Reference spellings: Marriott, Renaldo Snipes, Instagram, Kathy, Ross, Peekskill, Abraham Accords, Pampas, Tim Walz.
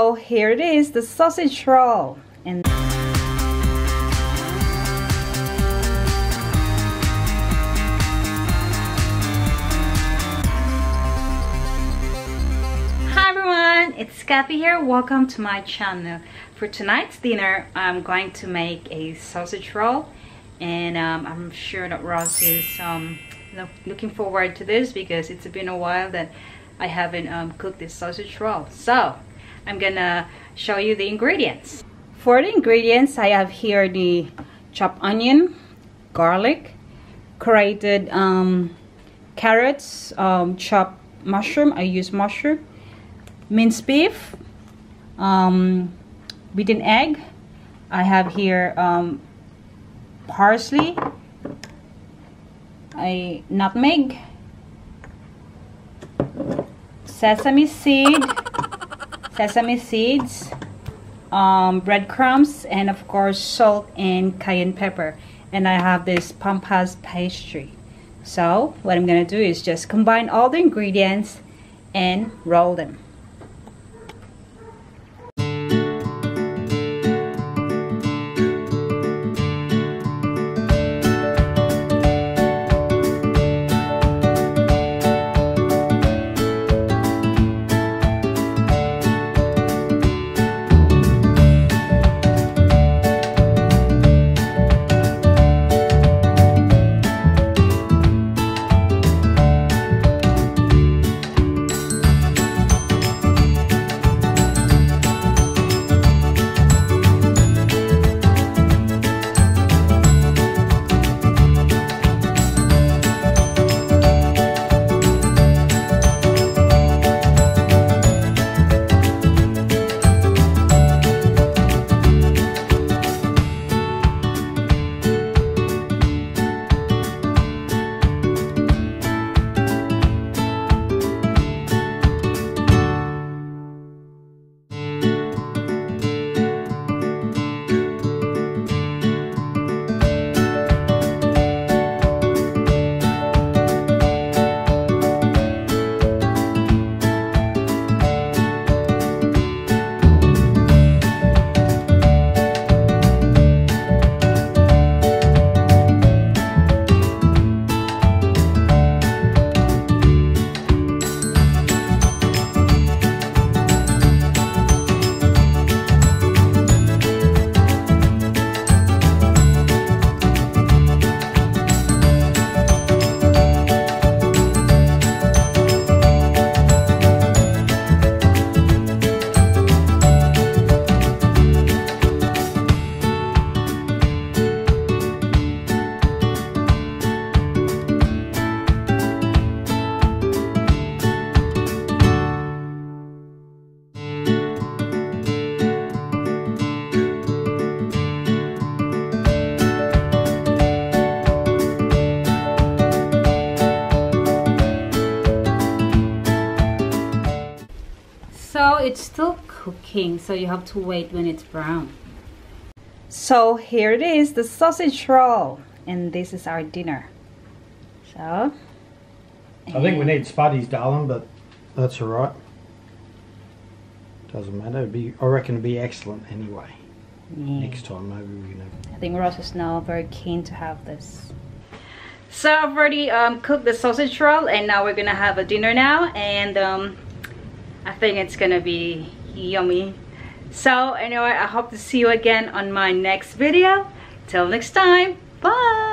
Oh, here it is, the sausage roll. And hi everyone, it's Kathy here. Welcome to my channel. For tonight's dinner, I'm going to make a sausage roll, and I'm sure that Ross is looking forward to this because it's been a while that I haven't cooked this sausage roll. So I'm gonna show you the ingredients. For the ingredients, I have here the chopped onion, garlic, grated carrots, chopped mushroom, I use mushroom, minced beef, beaten egg, I have here parsley, a nutmeg, sesame seed, sesame seeds, breadcrumbs, and of course salt and cayenne pepper. And I have this Pampas pastry. So what I'm gonna do is just combine all the ingredients and roll them. It's still cooking, so you have to wait when it's brown. So here it is, the sausage roll, and this is our dinner. So I think we need spuddies, darling, but that's all right, doesn't matter. It'd be, I reckon it'd be excellent anyway. Yeah. Next time maybe we can have... I think Ross is now very keen to have this. So I've already cooked the sausage roll, and now we're gonna have a dinner now, and I think it's gonna be yummy. So anyway, I hope to see you again on my next video. Till next time, bye.